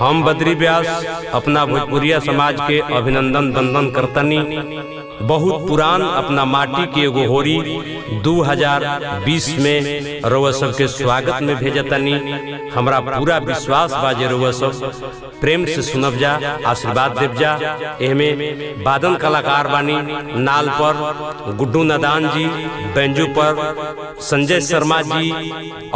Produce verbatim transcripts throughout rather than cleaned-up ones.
हम बद्री व्यास अपना भोजपुरिया समाज के अभिनंदन बंदन करतनी। बहुत पुरान अपना माटी के एगो होरी दो हज़ार बीस में रउआ सब के स्वागत में भेजतनी। हमरा पूरा विश्वास बाजे रउआ सब प्रेम से सुनब जा, आशीर्वाद देव जा। एहमें वादन कलाकार बानी, नाल पर गुड्डू नदान जी, बैंजू पर संजय शर्मा जी,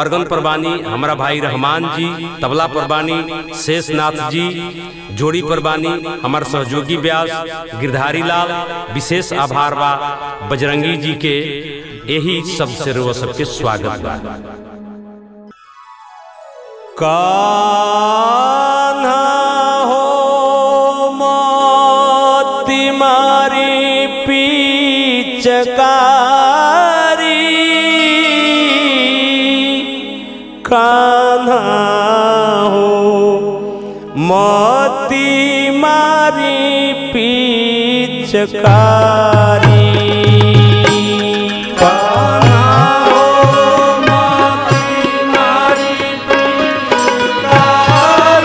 ऑर्गन पर बानी हमारा भाई रहमान जी, तबला पर बानी शेषनाथ जी, जोड़ी पर बानी हमारे सहयोगी व्यास गिरधारी लाल। विशेष आभार बा बजरंगी जी के, यही सबसे रउआ सबके स्वागत बा। कान्हा हो मोती मारी पिचकारी, कान्हा हो मोती मारी पिचकारी। मानत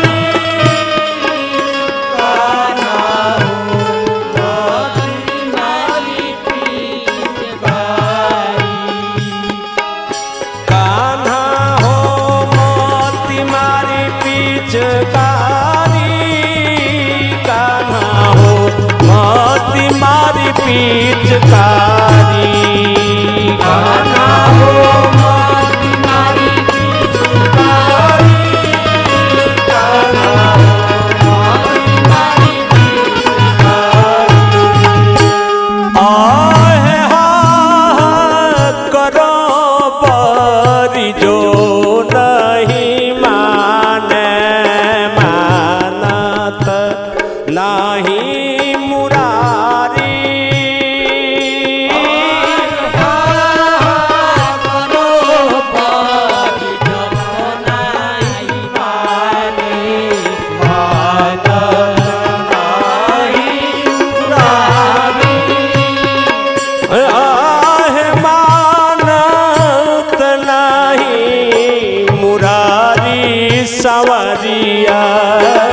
नाही मुरारी, मानत नाही मुरारी सवरिया, मानत नाही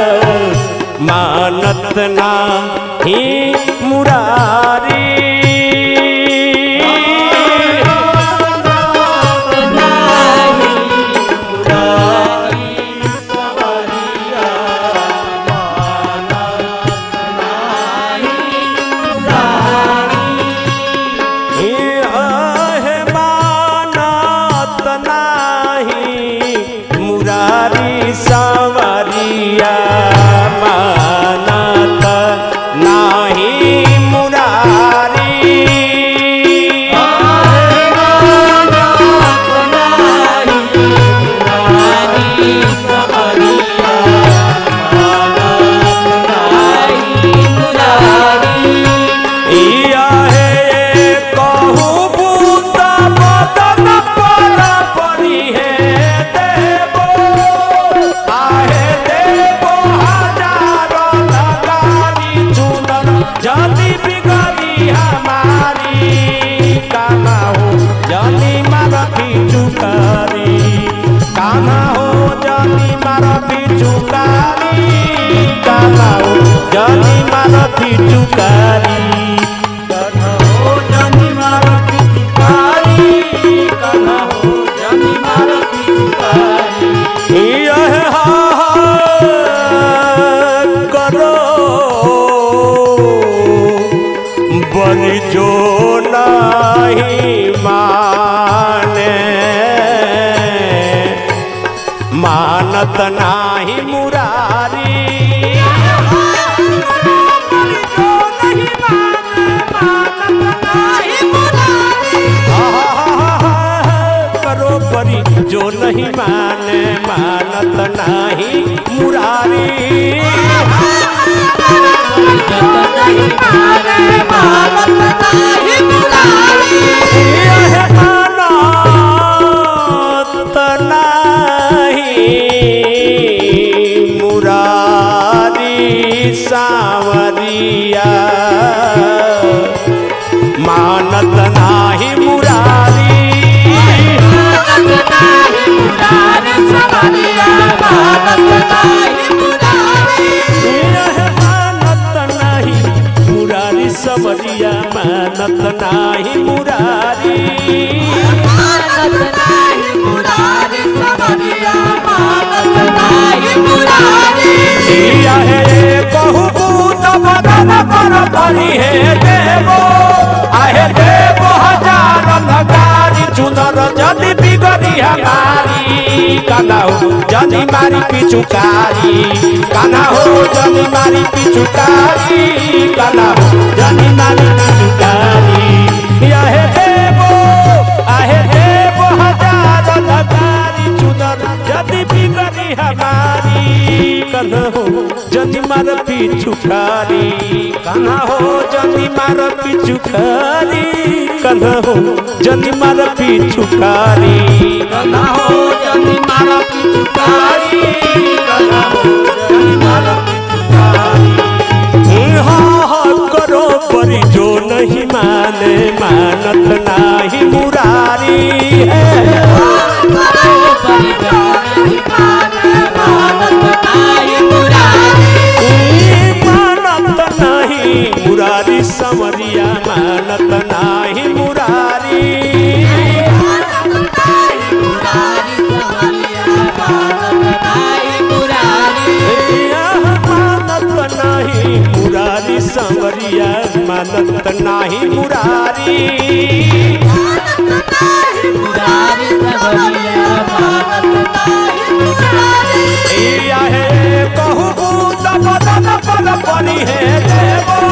मुरारी। हे मानत नाही मुरारी सवरिया, जानी मारा थी चुकारी। मानत नाही मुरारी, करो परी जो नहीं माने, मानत नाही मुरारी, मानत नाही मुरारी। सावरिया मानत नाही मुरारी, मानत नाही मुरारी सवरिया, मानत नाही मुरारी। दिया मानत नाही मुरारी, मानत नाही मुरारी, समरिया मानत नाही मुरारी। दिया है कहू भूत बदन पर बलि है देवो, आहे देवो हजार लगारी। चुनर जदि बिगड़ी हमारी, काना हो जदि मारी पिचुकारी, काना हो जदि मारी पिचुकारी, काना हो जदि मारी पिचुकारी। आहे देवो, आहे देवो हजार लगारी। चुनर जदि बिगड़ी हमारी, काना हो जदि मारी पिचुकारी, काना हो जदि मारी पिचुकारी, काना हो जदि मारी पिचुकारी, काना हो जदि मारी पिचुकारी, काना हो जदि मारी पिचुकारी। हाँ करो पर जो नहीं माने मानत नाही मुरारी है, करो पर जो नहीं माने मानत नाही मुरारी, मानत नाही मुरारी। संवरिया मानत नाही मुरारी, मानत नाही मुरारी, संवरिया मानत नाही मुरारी, मानत नाही मुरारी। संवरिया मानत नाही मुरारी, मानत नाही मुरारी, संवरिया मानत नाही मुरारी। दिया है कहू भूत बदन पर बलि है देवो,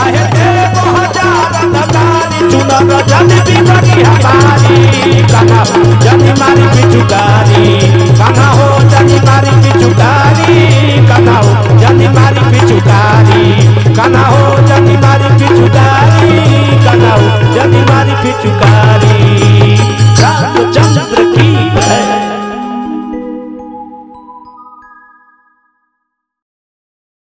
आहे देवो हजार लगारी। चुनर जदि बिगड़ी हमारी, कान्हा हो जदि मारी पिचुकारी, कान्हा हो जदि मारी पिचुकारी, कान्हा हो जदि मारी।